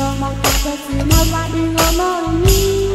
Someone said, "You know, I